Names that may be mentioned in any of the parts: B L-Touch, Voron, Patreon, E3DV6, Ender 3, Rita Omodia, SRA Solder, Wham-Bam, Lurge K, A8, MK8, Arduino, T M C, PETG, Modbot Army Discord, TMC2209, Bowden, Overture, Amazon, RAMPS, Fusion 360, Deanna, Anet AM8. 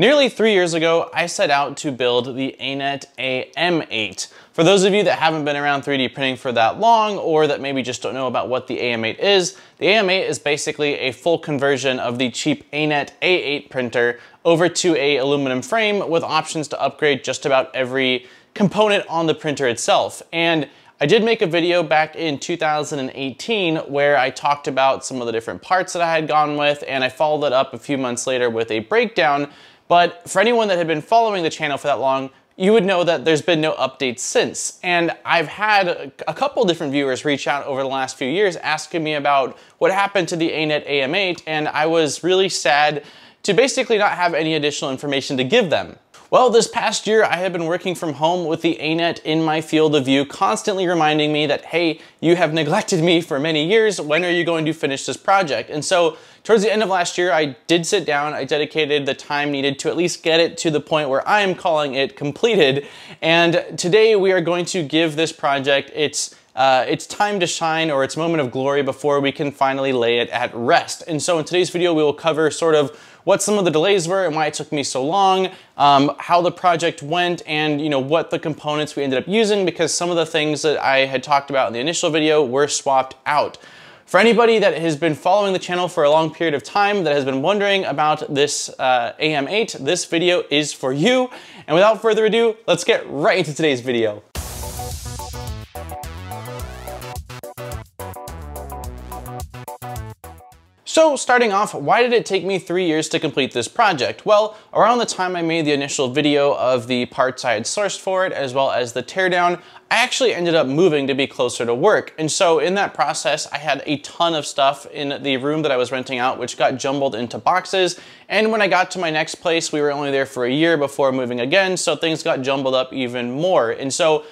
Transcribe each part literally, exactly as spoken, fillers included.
Nearly three years ago, I set out to build the Anet A M eight. For those of you that haven't been around three D printing for that long, or that maybe just don't know about what the A M eight is, the A M eight is basically a full conversion of the cheap Anet A eight printer over to a aluminum frame with options to upgrade just about every component on the printer itself. And I did make a video back in two thousand eighteen where I talked about some of the different parts that I had gone with, and I followed it up a few months later with a breakdown. But for anyone that had been following the channel for that long, you would know that there's been no updates since. And I've had a couple different viewers reach out over the last few years asking me about what happened to the Anet A M eight, and I was really sad to basically not have any additional information to give them. Well, this past year, I have been working from home with the Anet in my field of view, constantly reminding me that, hey, you have neglected me for many years. When are you going to finish this project? And so towards the end of last year, I did sit down. I dedicated the time needed to at least get it to the point where I am calling it completed. And today we are going to give this project its Uh, it's time to shine, or its moment of glory, before we can finally lay it at rest. And so in today's video, we will cover sort of what some of the delays were and why it took me so long, um, how the project went, and you know what the components we ended up using, because some of the things that I had talked about in the initial video were swapped out. For anybody that has been following the channel for a long period of time that has been wondering about this uh, A M eight, this video is for you. And without further ado, let's get right into today's video. So starting off, why did it take me three years to complete this project? Well, around the time I made the initial video of the parts I had sourced for it, as well as the teardown, I actually ended up moving to be closer to work. And so in that process, I had a ton of stuff in the room that I was renting out, which got jumbled into boxes. And when I got to my next place, we were only there for a year before moving again, so things got jumbled up even more. And so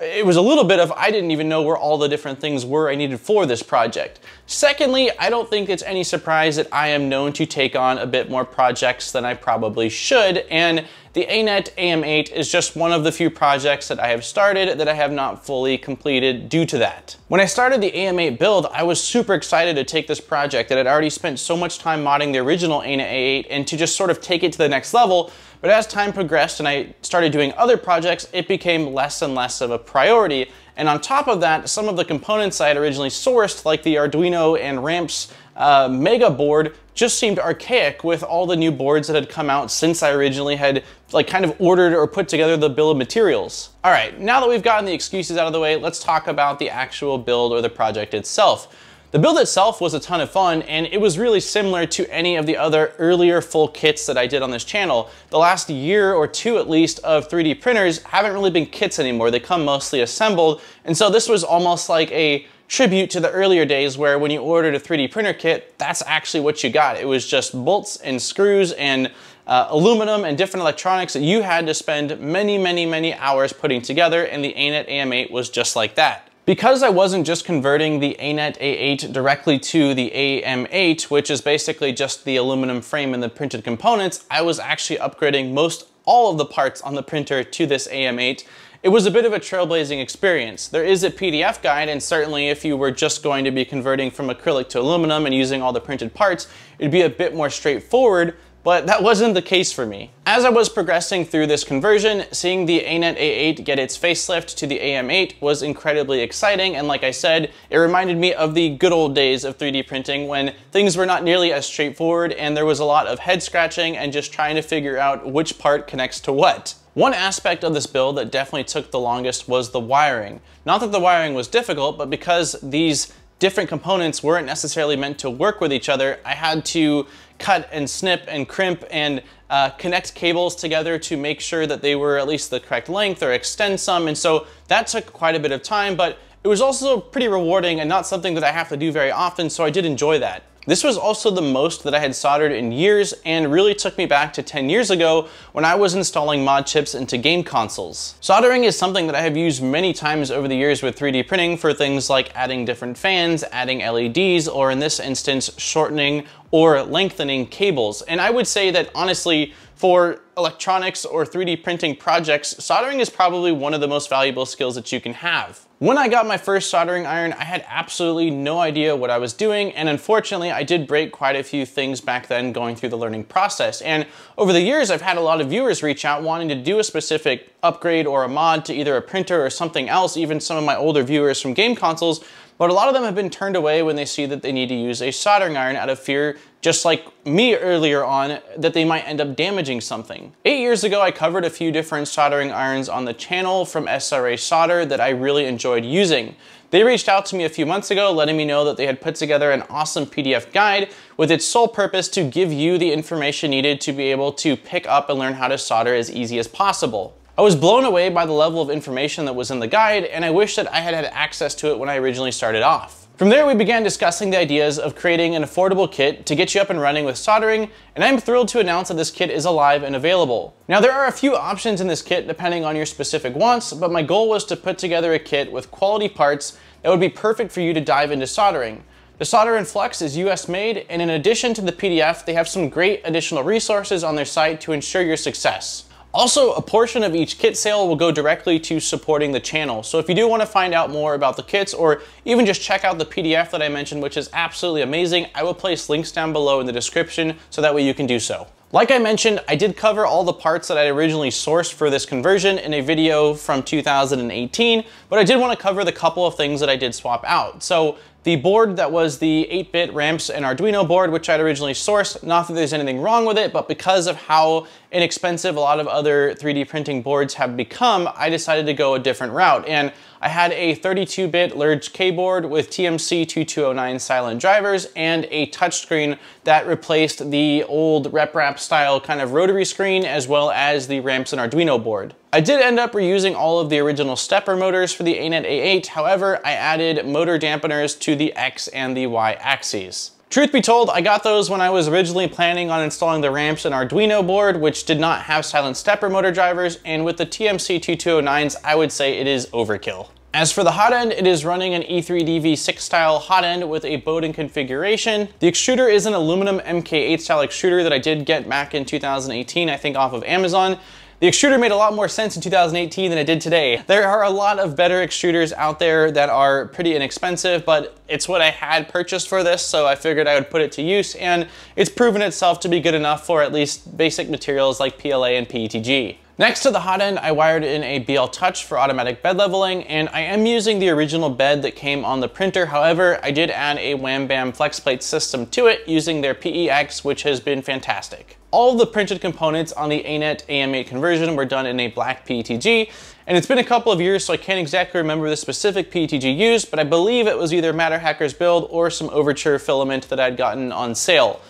it was a little bit of, I didn't even know where all the different things were I needed for this project. Secondly, I don't think it's any surprise that I am known to take on a bit more projects than I probably should, and the Anet A M eight is just one of the few projects that I have started that I have not fully completed due to that. When I started the A M eight build, I was super excited to take this project that had already spent so much time modding the original Anet A eight and to just sort of take it to the next level. But as time progressed and I started doing other projects, it became less and less of a priority. And on top of that, some of the components I had originally sourced, like the Arduino and RAMPS uh, mega board, just seemed archaic with all the new boards that had come out since I originally had like kind of ordered or put together the bill of materials. All right, now that we've gotten the excuses out of the way, let's talk about the actual build or the project itself. The build itself was a ton of fun, and it was really similar to any of the other earlier full kits that I did on this channel. The last year or two at least of three D printers haven't really been kits anymore. They come mostly assembled, and so this was almost like a tribute to the earlier days where when you ordered a three D printer kit, that's actually what you got. It was just bolts and screws and uh, aluminum and different electronics that you had to spend many, many, many hours putting together, and the Anet A M eight was just like that. Because I wasn't just converting the Anet A eight directly to the A M eight, which is basically just the aluminum frame and the printed components, I was actually upgrading most all of the parts on the printer to this A M eight. It was a bit of a trailblazing experience. There is a P D F guide, and certainly if you were just going to be converting from acrylic to aluminum and using all the printed parts, it'd be a bit more straightforward, but that wasn't the case for me. As I was progressing through this conversion, seeing the Anet A eight get its facelift to the A M eight was incredibly exciting, and like I said, it reminded me of the good old days of three D printing when things were not nearly as straightforward and there was a lot of head scratching and just trying to figure out which part connects to what. One aspect of this build that definitely took the longest was the wiring. Not that the wiring was difficult, but because these different components weren't necessarily meant to work with each other, I had to cut and snip and crimp and uh, connect cables together to make sure that they were at least the correct length or extend some, and so that took quite a bit of time, but it was also pretty rewarding and not something that I have to do very often, so I did enjoy that. This was also the most that I had soldered in years and really took me back to ten years ago when I was installing mod chips into game consoles. Soldering is something that I have used many times over the years with three D printing for things like adding different fans, adding L E Ds, or in this instance, shortening or lengthening cables. And I would say that honestly, for electronics or three D printing projects, soldering is probably one of the most valuable skills that you can have. When I got my first soldering iron, I had absolutely no idea what I was doing, and unfortunately I did break quite a few things back then going through the learning process. And over the years I've had a lot of viewers reach out wanting to do a specific upgrade or a mod to either a printer or something else, even some of my older viewers from game consoles, but a lot of them have been turned away when they see that they need to use a soldering iron out of fear, just like me earlier on, that they might end up damaging something. Eight years ago, I covered a few different soldering irons on the channel from S R A Solder that I really enjoyed using. They reached out to me a few months ago, letting me know that they had put together an awesome P D F guide with its sole purpose to give you the information needed to be able to pick up and learn how to solder as easy as possible. I was blown away by the level of information that was in the guide, and I wish that I had had access to it when I originally started off. From there, we began discussing the ideas of creating an affordable kit to get you up and running with soldering, and I'm thrilled to announce that this kit is alive and available. Now, there are a few options in this kit depending on your specific wants, but my goal was to put together a kit with quality parts that would be perfect for you to dive into soldering. The solder in flux is U S made, and in addition to the P D F, they have some great additional resources on their site to ensure your success. Also, a portion of each kit sale will go directly to supporting the channel. So if you do want to find out more about the kits or even just check out the P D F that I mentioned, which is absolutely amazing, I will place links down below in the description so that way you can do so. Like I mentioned, I did cover all the parts that I originally sourced for this conversion in a video from two thousand eighteen, but I did want to cover the couple of things that I did swap out. So the board that was the eight bit RAMPS and Arduino board, which I'd originally sourced, not that there's anything wrong with it, but because of how inexpensive a lot of other three D printing boards have become, I decided to go a different route. And I had a thirty-two bit Lurge K board with T M C twenty-two oh nine silent drivers and a touchscreen that replaced the old RepRap style kind of rotary screen, as well as the RAMPS and Arduino board. I did end up reusing all of the original stepper motors for the Anet A eight, however, I added motor dampeners to the X and the Y axes. Truth be told, I got those when I was originally planning on installing the RAMPS and Arduino board, which did not have silent stepper motor drivers, and with the T M C twenty-two oh nines, I would say it is overkill. As for the hot end, it is running an E three D V six style hot end with a Bowden configuration. The extruder is an aluminum M K eight style extruder that I did get back in two thousand eighteen, I think off of Amazon. The extruder made a lot more sense in two thousand eighteen than it did today. There are a lot of better extruders out there that are pretty inexpensive, but it's what I had purchased for this, so I figured I would put it to use, and it's proven itself to be good enough for at least basic materials like P L A and P E T G. Next to the hot end, I wired in a B L-Touch for automatic bed leveling, and I am using the original bed that came on the printer. However, I did add a Wham-Bam FlexPlate system to it using their P E X, which has been fantastic. All of the printed components on the Anet A M eight conversion were done in a black P E T G, and it's been a couple of years so I can't exactly remember the specific P E T G used, but I believe it was either Matter Hacker's build or some Overture filament that I'd gotten on sale.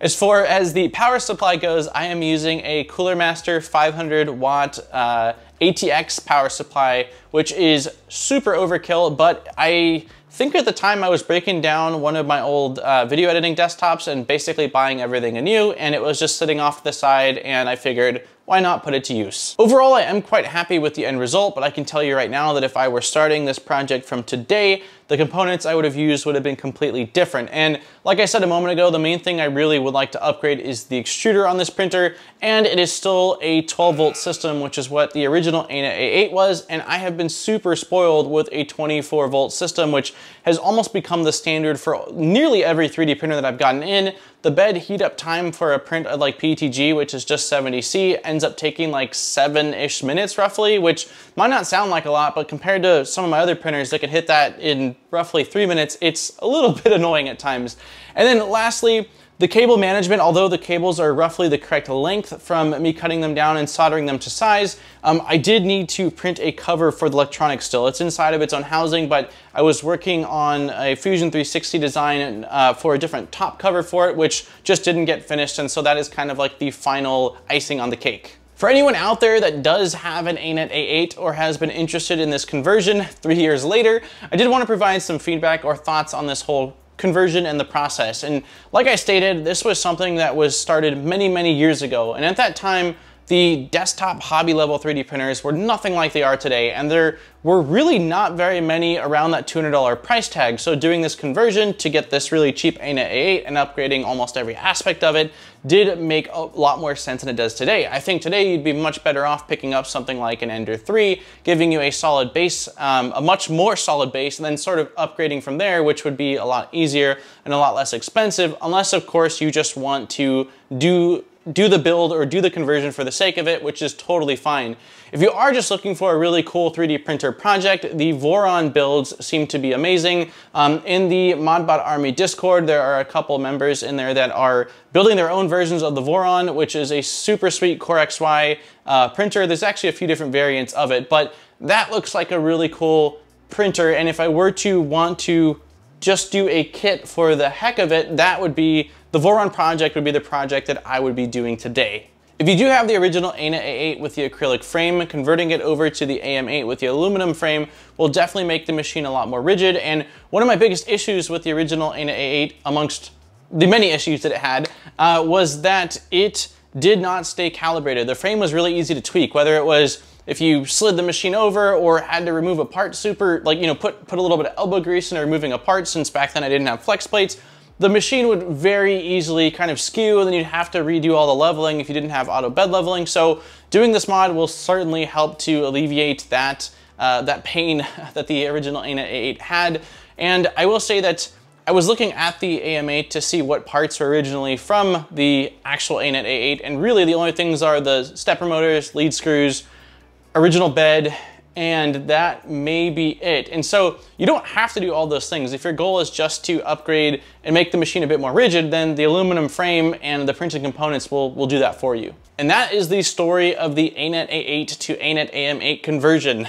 As far as the power supply goes, I am using a Cooler Master five hundred watt uh, A T X power supply, which is super overkill, but I think at the time I was breaking down one of my old uh, video editing desktops and basically buying everything anew, and it was just sitting off the side, and I figured, why not put it to use? Overall, I am quite happy with the end result, but I can tell you right now that if I were starting this project from today, the components I would have used would have been completely different. And like I said a moment ago, the main thing I really would like to upgrade is the extruder on this printer, and it is still a twelve volt system, which is what the original Anet A eight was, and I have been super spoiled with a twenty-four volt system, which has almost become the standard for nearly every three D printer that I've gotten in. The bed heat up time for a print like P E T G, which is just seventy C, ends up taking like seven-ish minutes roughly, which might not sound like a lot, but compared to some of my other printers that can hit that in roughly three minutes, it's a little bit annoying at times. And then lastly, the cable management, although the cables are roughly the correct length from me cutting them down and soldering them to size, um, I did need to print a cover for the electronics still. It's inside of its own housing, but I was working on a Fusion three sixty design uh, for a different top cover for it, which just didn't get finished, and so that is kind of like the final icing on the cake. For anyone out there that does have an Anet A eight or has been interested in this conversion three years later, I did want to provide some feedback or thoughts on this whole conversion and the process. And like I stated, this was something that was started many, many years ago. And at that time, the desktop hobby level three D printers were nothing like they are today, and there were really not very many around that two hundred dollar price tag. So doing this conversion to get this really cheap Anet A eight and upgrading almost every aspect of it did make a lot more sense than it does today. I think today you'd be much better off picking up something like an Ender three, giving you a solid base, um, a much more solid base, and then sort of upgrading from there, which would be a lot easier and a lot less expensive, unless of course you just want to do do the build or do the conversion for the sake of it, which is totally fine. If you are just looking for a really cool three D printer project, the Voron builds seem to be amazing. Um, in the Modbot Army Discord, there are a couple members in there that are building their own versions of the Voron, which is a super sweet CoreXY uh, printer. There's actually a few different variants of it, but that looks like a really cool printer. And if I were to want to just do a kit for the heck of it, that would be the Voron project would be the project that I would be doing today. If you do have the original Anet A eight with the acrylic frame, converting it over to the A M eight with the aluminum frame will definitely make the machine a lot more rigid. And one of my biggest issues with the original Anet A eight, amongst the many issues that it had, uh, was that it did not stay calibrated. The frame was really easy to tweak, whether it was if you slid the machine over or had to remove a part super, like, you know, put, put a little bit of elbow grease into removing a part, since back then I didn't have flex plates, the machine would very easily kind of skew, and then you'd have to redo all the leveling if you didn't have auto bed leveling. So doing this mod will certainly help to alleviate that, uh, that pain that the original Anet A eight had. And I will say that I was looking at the A M eight to see what parts were originally from the actual Anet A eight, and really the only things are the stepper motors, lead screws, original bed, and that may be it. And so you don't have to do all those things. If your goal is just to upgrade and make the machine a bit more rigid, then the aluminum frame and the printed components will, will do that for you. And that is the story of the Anet A eight to Anet A M eight conversion.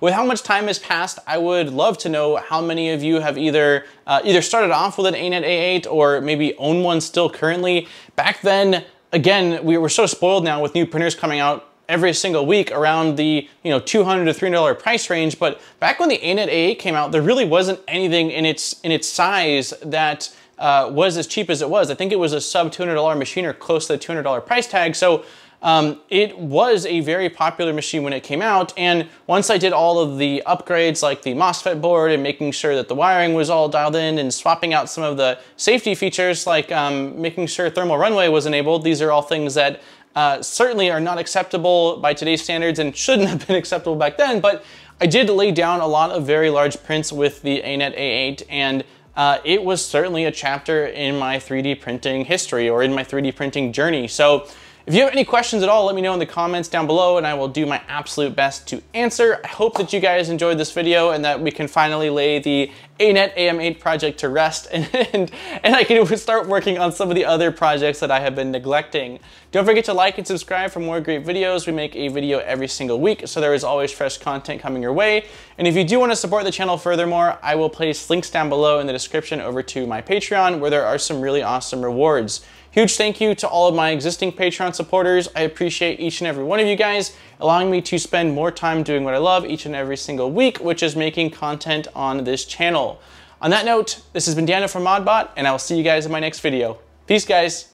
With how much time has passed, I would love to know how many of you have either uh, either started off with an Anet A eight or maybe own one still currently. Back then, again, we were so spoiled now with new printers coming out every single week around the, you know, two hundred to three hundred dollar price range. But back when the Anet A eight came out, there really wasn't anything in its in its size that uh, was as cheap as it was. I think it was a sub two hundred dollar machine or close to the two hundred dollar price tag. So um, it was a very popular machine when it came out. And once I did all of the upgrades like the MOSFET board and making sure that the wiring was all dialed in and swapping out some of the safety features like um, making sure thermal runaway was enabled, these are all things that Uh, certainly are not acceptable by today's standards and shouldn't have been acceptable back then, but I did lay down a lot of very large prints with the Anet A eight, and uh, it was certainly a chapter in my three D printing history or in my three D printing journey. So if you have any questions at all, let me know in the comments down below and I will do my absolute best to answer. I hope that you guys enjoyed this video and that we can finally lay the Anet A M eight project to rest, and, and, and I can start working on some of the other projects that I have been neglecting. Don't forget to like and subscribe for more great videos. We make a video every single week, so there is always fresh content coming your way. And if you do want to support the channel furthermore, I will place links down below in the description over to my Patreon, where there are some really awesome rewards. Huge thank you to all of my existing Patreon supporters. I appreciate each and every one of you guys, allowing me to spend more time doing what I love each and every single week, which is making content on this channel. On that note, this has been Deanna from ModBot, and I will see you guys in my next video. Peace, guys.